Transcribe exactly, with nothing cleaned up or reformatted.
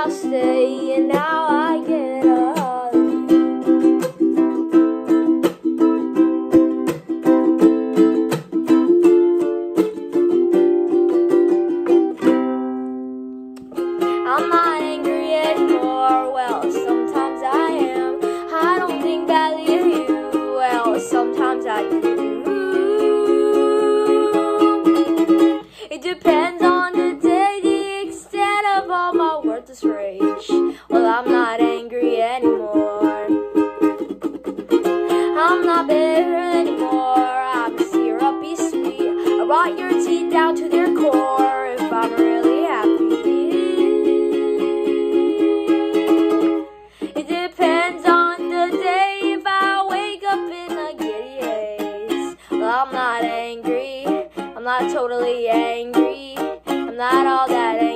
I'll stay, and now I get a holiday. I'm not angry anymore. Well, sometimes I am. I don't think badly of you. Well, sometimes I do. It depends on the day, the extent of all my worth is rage. Well, I'm not angry anymore. I'm not bitter anymore. I'm a syrupy sweet. I rot your teeth down to their core. If I'm really happy, it depends on the day. If I wake up in a giddy haze, well, I'm not angry. I'm not totally angry. I'm not all that angry.